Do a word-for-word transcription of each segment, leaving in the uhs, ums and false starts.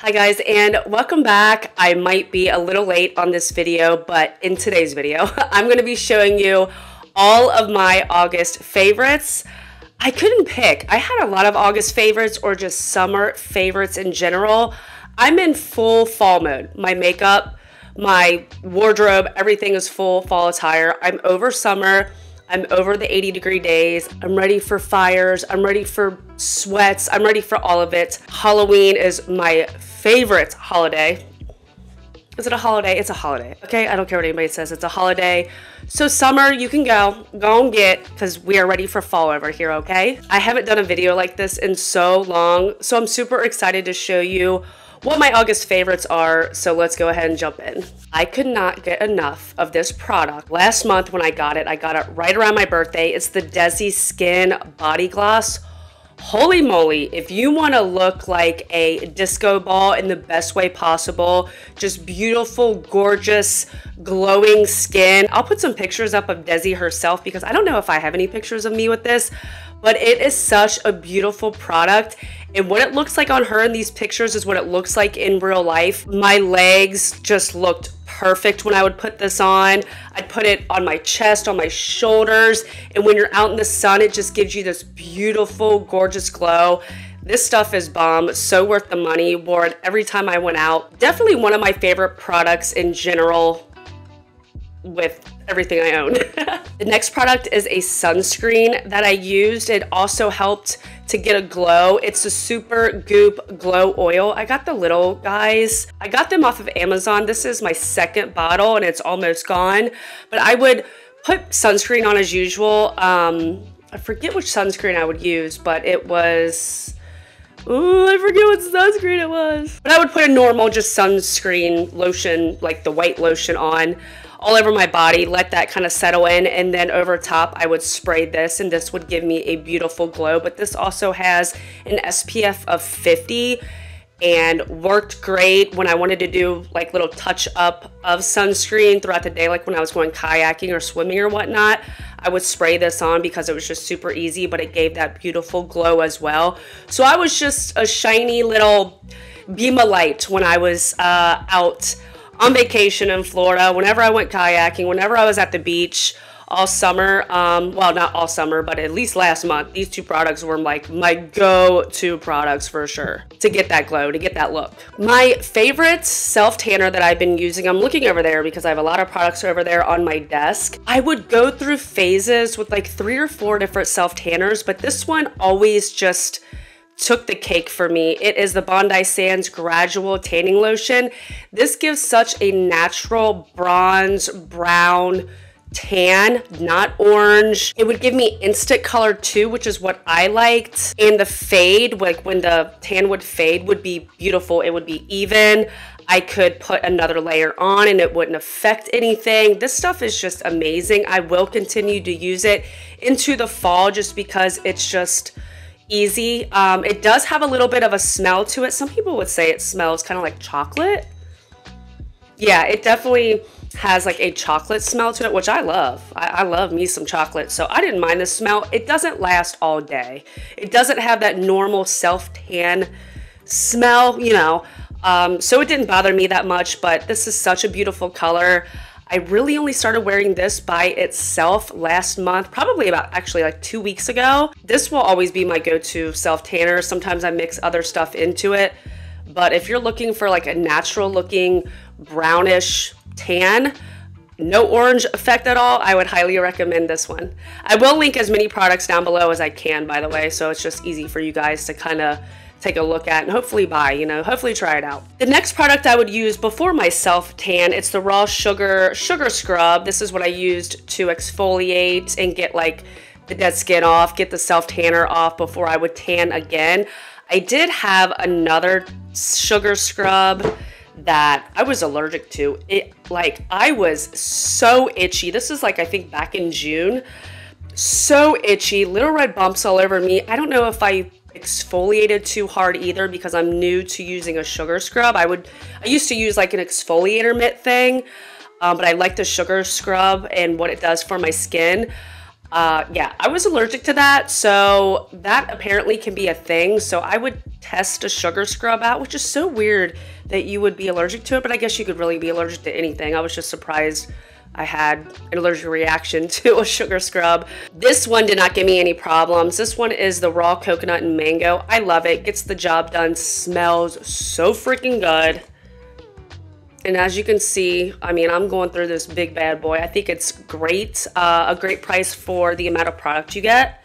Hi guys, and welcome back. I might be a little late on this video, but in today's video, I'm gonna be showing you all of my August favorites. I couldn't pick. I had a lot of August favorites or just summer favorites in general. I'm in full fall mode. My makeup, my wardrobe, everything is full fall attire. I'm over summer. I'm over the eighty degree days. I'm ready for fires. I'm ready for sweats. I'm ready for all of it. Halloween is my favorite holiday. Is it a holiday? It's a holiday, okay? I don't care what anybody says, it's a holiday. So summer, you can go, go and get, because we are ready for fall over here, okay? I haven't done a video like this in so long, so I'm super excited to show you what my August favorites are, so let's go ahead and jump in. I could not get enough of this product. Last month when I got it, I got it right around my birthday. It's the Desi Skin Body Gloss. Holy moly, if you want to look like a disco ball in the best way possible, just beautiful, gorgeous, glowing skin. I'll put some pictures up of Desi herself because I don't know if I have any pictures of me with this, but it is such a beautiful product. And what it looks like on her in these pictures is what it looks like in real life. My legs just looked perfect when I would put this on. I'd put it on my chest, on my shoulders, and when you're out in the sun, it just gives you this beautiful, gorgeous glow. This stuff is bomb, so worth the money. Wore it every time I went out. Definitely one of my favorite products in general with everything I own. The next product is a sunscreen that I used. It also helped to get a glow. It's the Super Goop Glow Oil. I got the little guys. I got them off of Amazon. This is my second bottle and it's almost gone, but I would put sunscreen on as usual. Um, I forget which sunscreen I would use, but it was, ooh, I forget what sunscreen it was. But I would put a normal just sunscreen lotion, like the white lotion on all over my body, let that kind of settle in, and then over top I would spray this, and this would give me a beautiful glow. But this also has an S P F of fifty and worked great when I wanted to do like little touch up of sunscreen throughout the day, like when I was going kayaking or swimming or whatnot. I would spray this on because it was just super easy, but it gave that beautiful glow as well. So I was just a shiny little beam of light when I was uh, out on vacation in Florida, whenever I went kayaking, whenever I was at the beach all summer. Um, well, not all summer, but at least last month, these two products were like my go-to products for sure to get that glow, to get that look. My favorite self-tanner that I've been using, I'm looking over there because I have a lot of products over there on my desk. I would go through phases with like three or four different self-tanners, but this one always just took the cake for me. It is the Bondi Sands Gradual Tanning Lotion. This gives such a natural bronze brown tan, not orange. It would give me instant color too, which is what I liked. And the fade, like when the tan would fade, would be beautiful. It would be even. I could put another layer on and it wouldn't affect anything. This stuff is just amazing. I will continue to use it into the fall just because it's just easy. Um, it does have a little bit of a smell to it. Some people would say it smells kind of like chocolate. Yeah, it definitely has like a chocolate smell to it, which I love. I, I love me some chocolate, so I didn't mind the smell. It doesn't last all day. It doesn't have that normal self-tan smell, you know, um, so it didn't bother me that much, but this is such a beautiful color. I really only started wearing this by itself last month, probably about actually like two weeks ago. This will always be my go-to self-tanner. Sometimes I mix other stuff into it, but if you're looking for like a natural looking brownish tan, no orange effect at all, I would highly recommend this one. I will link as many products down below as I can, by the way, so it's just easy for you guys to kind of take a look at and hopefully buy, you know, hopefully try it out. The next product I would use before my self-tan, it's the Raw Sugar Sugar Scrub. This is what I used to exfoliate and get like the dead skin off, get the self-tanner off before I would tan again. I did have another sugar scrub that I was allergic to. It, like, I was so itchy. This is like, I think back in June. So itchy, little red bumps all over me. I don't know if I exfoliated too hard either because I'm new to using a sugar scrub. I would, I used to use like an exfoliator mitt thing, um, but I like the sugar scrub and what it does for my skin. Uh, yeah, I was allergic to that, so that apparently can be a thing. So I would test a sugar scrub out, which is so weird that you would be allergic to it, but I guess you could really be allergic to anything. I was just surprised I had an allergic reaction to a sugar scrub. This one did not give me any problems. This one is the raw coconut and mango. I love it. Gets the job done. Smells so freaking good. And as you can see, I mean, I'm going through this big bad boy. I think it's great. Uh, a great price for the amount of product you get.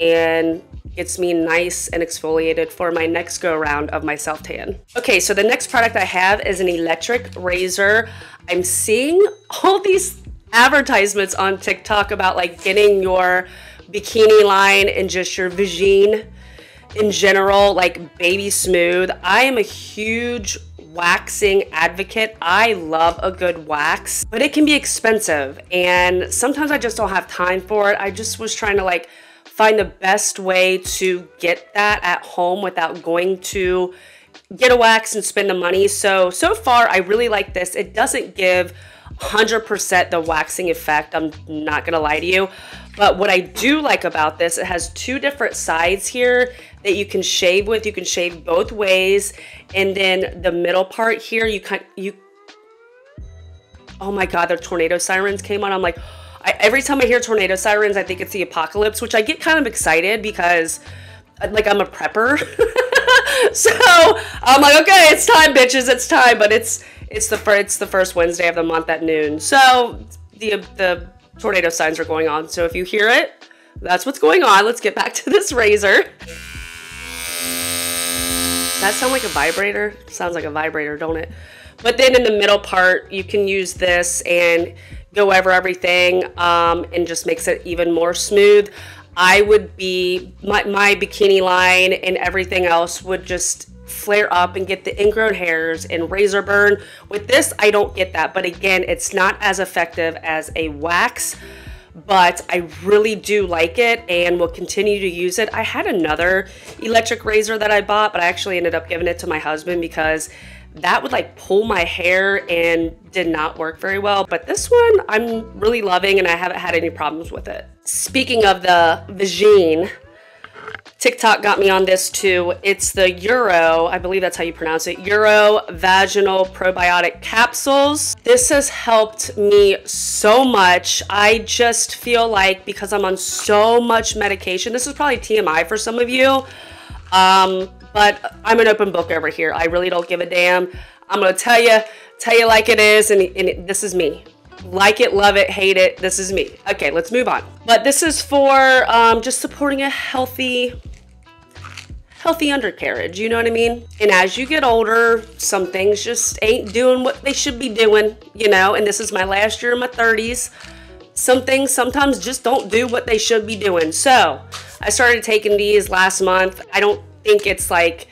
And gets me nice and exfoliated for my next go around of my self tan. Okay, so the next product I have is an electric razor. I'm seeing all these advertisements on TikTok about like getting your bikini line and just your vagine in general, like baby smooth. I am a huge waxing advocate. I love a good wax, but it can be expensive. And sometimes I just don't have time for it. I just was trying to like find the best way to get that at home without going to get a wax and spend the money. So, so far, I really like this. It doesn't give one hundred percent the waxing effect. I'm not gonna lie to you. But what I do like about this, it has two different sides here that you can shave with. You can shave both ways. And then the middle part here, you can, you, oh my God, the tornado sirens came on. I'm like, I, every time I hear tornado sirens, I think it's the apocalypse, which I get kind of excited because like I'm a prepper. So I'm like, okay, it's time, bitches, it's time. But it's, it's the first, it's the first Wednesday of the month at noon. So the, the tornado signs are going on. So if you hear it, that's what's going on. Let's get back to this razor. Does that sound like a vibrator? Sounds like a vibrator, don't it? But then in the middle part, you can use this and go over everything um, and just makes it even more smooth. I would be, my, my bikini line and everything else would just flare up and get the ingrown hairs and razor burn. With this, I don't get that. But again, it's not as effective as a wax, but I really do like it and will continue to use it. I had another electric razor that I bought, but I actually ended up giving it to my husband because that would like pull my hair and did not work very well. But this one I'm really loving and I haven't had any problems with it. Speaking of the vagine, TikTok got me on this too. It's the Uro, I believe that's how you pronounce it, Uro Vaginal Probiotic Capsules. This has helped me so much. I just feel like because I'm on so much medication, this is probably T M I for some of you, um, but I'm an open book over here. I really don't give a damn. I'm gonna tell you, tell you like it is, and, and it, this is me. Like it, love it, hate it, this is me. Okay, let's move on. But this is for um, just supporting a healthy, healthy undercarriage, you know what I mean? And as you get older, some things just ain't doing what they should be doing, you know, and this is my last year in my thirties. Some things sometimes just don't do what they should be doing. So I started taking these last month. I don't think it's like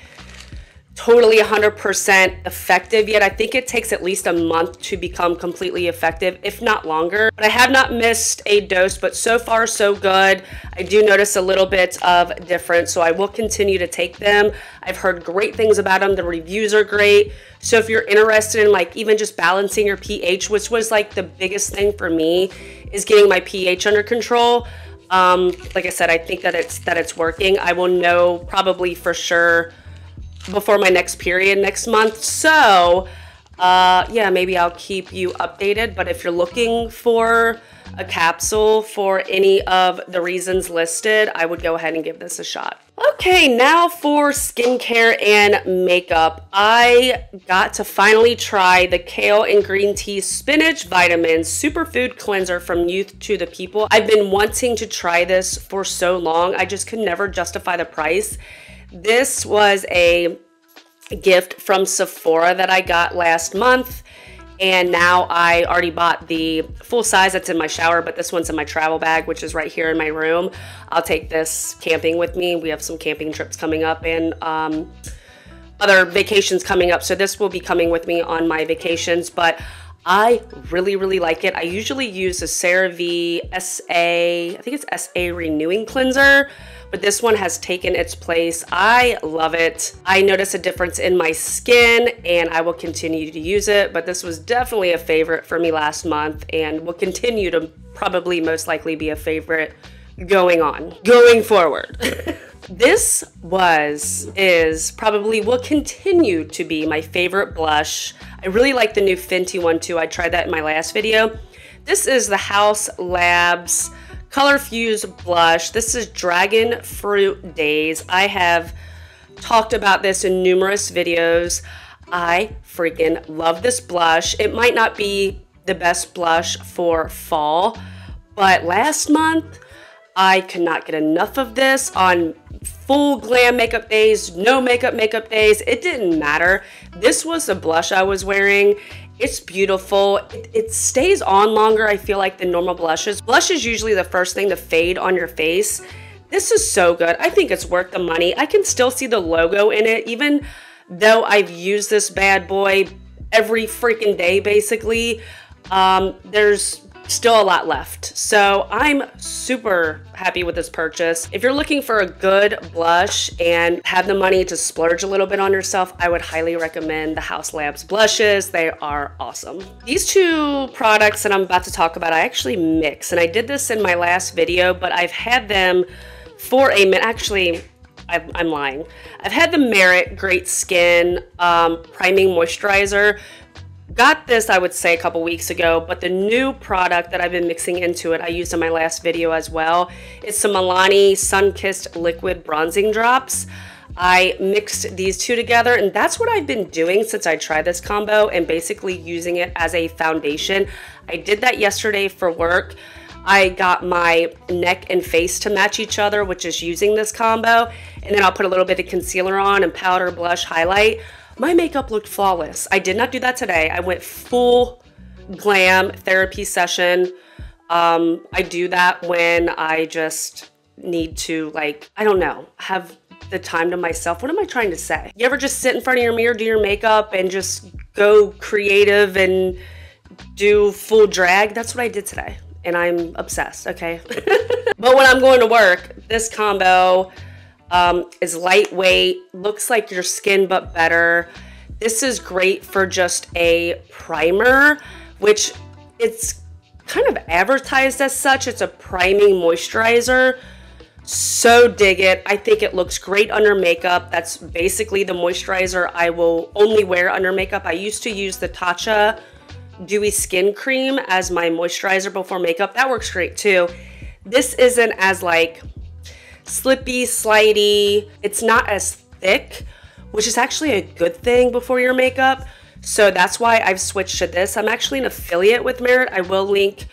totally one hundred percent effective yet. I think it takes at least a month to become completely effective, if not longer. But I have not missed a dose, but so far so good. I do notice a little bit of difference, so I will continue to take them. I've heard great things about them. The reviews are great. So if you're interested in like even just balancing your pH, which was like the biggest thing for me, is getting my pH under control. Um, like I said, I think that it's that it's working. I will know probably for sure before my next period next month. So uh, yeah, maybe I'll keep you updated. But if you're looking for a capsule for any of the reasons listed, I would go ahead and give this a shot. Okay, now for skincare and makeup. I got to finally try the Kale and Green Tea Spinach Vitamins Superfood Cleanser from Youth to the People. I've been wanting to try this for so long. I just could never justify the price. This was a gift from Sephora that I got last month. And now I already bought the full size that's in my shower, but this one's in my travel bag, which is right here in my room. I'll take this camping with me. We have some camping trips coming up and um, other vacations coming up. So this will be coming with me on my vacations, but I really, really like it. I usually use the CeraVe S A, I think it's S A Renewing Cleanser, but this one has taken its place. I love it. I notice a difference in my skin and I will continue to use it, but this was definitely a favorite for me last month and will continue to probably most likely be a favorite going on, going forward. This was, is, probably will continue to be my favorite blush. I really like the new Fenty one too. I tried that in my last video. This is the Haus Labs Color Fuse Blush. This is Dragon Fruit Daze. I have talked about this in numerous videos. I freaking love this blush. It might not be the best blush for fall, but last month, I could not get enough of this on full glam makeup days, no makeup makeup days. It didn't matter. This was the blush I was wearing. It's beautiful. It, it stays on longer, I feel like, than normal blushes. Blush is usually the first thing to fade on your face. This is so good. I think it's worth the money. I can still see the logo in it, even though I've used this bad boy every freaking day, basically. Um, there's still a lot left. So I'm super happy with this purchase. If you're looking for a good blush and have the money to splurge a little bit on yourself, I would highly recommend the Haus Labs blushes. They are awesome. These two products that I'm about to talk about, I actually mix, and I did this in my last video, but I've had them for a minute. Actually, I've, I'm lying. I've had the Merit Great Skin um, Priming Moisturizer. Got this, I would say, a couple weeks ago, but the new product that I've been mixing into it, I used in my last video as well. It's the Milani Sun-Kissed Liquid Bronzing Drops. I mixed these two together, and that's what I've been doing since I tried this combo and basically using it as a foundation. I did that yesterday for work. I got my neck and face to match each other, which is using this combo, and then I'll put a little bit of concealer on and powder, blush, highlight. My makeup looked flawless. I did not do that today. I went full glam therapy session. Um, I do that when I just need to, like, I don't know, have the time to myself. What am I trying to say? You ever just sit in front of your mirror, do your makeup, and just go creative and do full drag? That's what I did today, and I'm obsessed, okay? But when I'm going to work, this combo Um, is lightweight, looks like your skin but better. This is great for just a primer, which it's kind of advertised as such. It's a priming moisturizer. So dig it. I think it looks great under makeup. That's basically the moisturizer I will only wear under makeup. I used to use the Tatcha Dewy Skin Cream as my moisturizer before makeup. That works great too. This isn't as like slippy, slidey. It's not as thick, which is actually a good thing before your makeup. So that's why I've switched to this. I'm actually an affiliate with Merit. I will link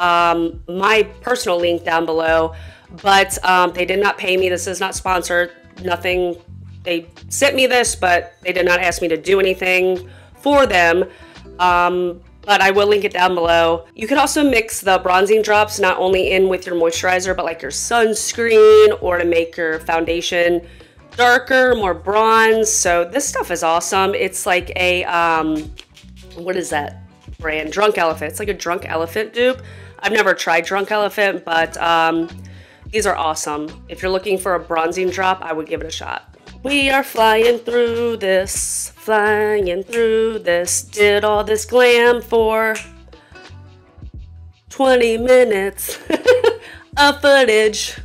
um, my personal link down below, but um, they did not pay me. This is not sponsored, nothing. They sent me this, but they did not ask me to do anything for them. Um, but I will link it down below. You can also mix the bronzing drops not only in with your moisturizer, but like your sunscreen or to make your foundation darker, more bronze. So this stuff is awesome. It's like a, um, what is that brand? Drunk Elephant. It's like a Drunk Elephant dupe. I've never tried Drunk Elephant, but um, these are awesome. If you're looking for a bronzing drop, I would give it a shot. We are flying through this, flying through this, did all this glam for twenty minutes of footage.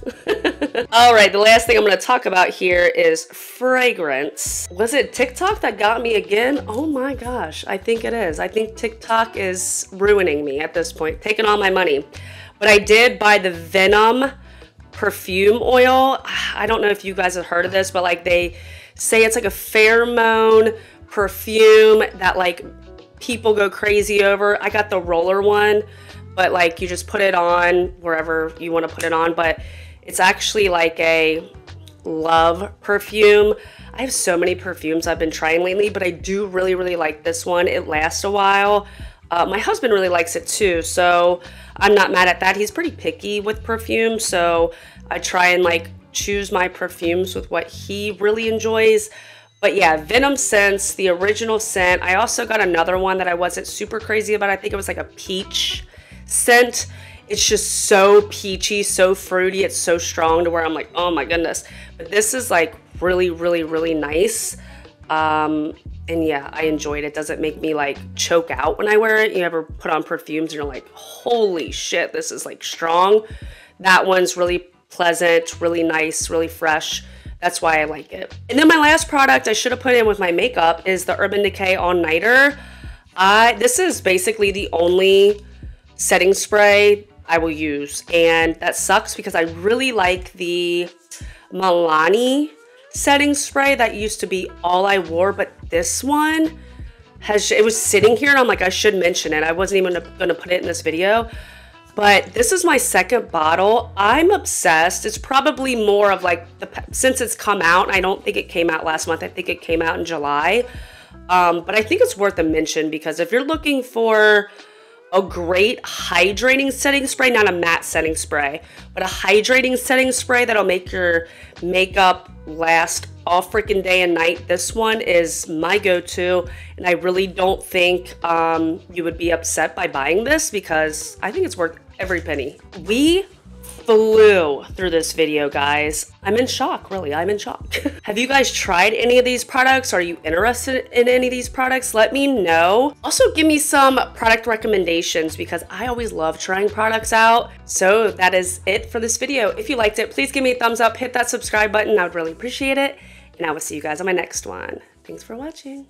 All right, the last thing I'm gonna talk about here is fragrance. Was it TikTok that got me again? Oh my gosh, I think it is. I think TikTok is ruining me at this point, taking all my money. But I did buy the Venom Perfume oil. I don't know if you guys have heard of this, but like they say it's like a pheromone perfume that like people go crazy over. I got the roller one, but like you just put it on wherever you want to put it on, but it's actually like a love perfume. I have so many perfumes I've been trying lately, but I do really, really like this one. It lasts a while. Uh, my husband really likes it too, so I'm not mad at that. He's pretty picky with perfume, so I try and like choose my perfumes with what he really enjoys. But yeah, Venom Scents, the original scent. I also got another one that I wasn't super crazy about. I think it was like a peach scent. It's just so peachy, so fruity. It's so strong to where I'm like, oh my goodness. But this is like really, really, really nice. Um, and yeah, I enjoyed it. It doesn't make me like choke out when I wear it. You ever put on perfumes and you're like, holy shit, this is like strong. That one's really pleasant, really nice, really fresh. That's why I like it. And then my last product I should have put in with my makeup is the Urban Decay All Nighter. Uh, this is basically the only setting spray I will use. And that sucks because I really like the Milani setting spray. That used to be all I wore, but this one has, it was sitting here and I'm like, I should mention it. I wasn't even gonna put it in this video. But this is my second bottle. I'm obsessed. It's probably more of like, the, since it's come out, I don't think it came out last month. I think it came out in July. Um, but I think it's worth a mention because if you're looking for a great hydrating setting spray, not a matte setting spray, but a hydrating setting spray that'll make your makeup last all freaking day and night, this one is my go-to. And I really don't think um, you would be upset by buying this because I think it's worth every penny. We flew through this video, guys. I'm in shock, really, I'm in shock. Have you guys tried any of these products? Are you interested in any of these products? Let me know. Also, give me some product recommendations because I always love trying products out. So that is it for this video. If you liked it, please give me a thumbs up, hit that subscribe button. I would really appreciate it. And I will see you guys on my next one. Thanks for watching.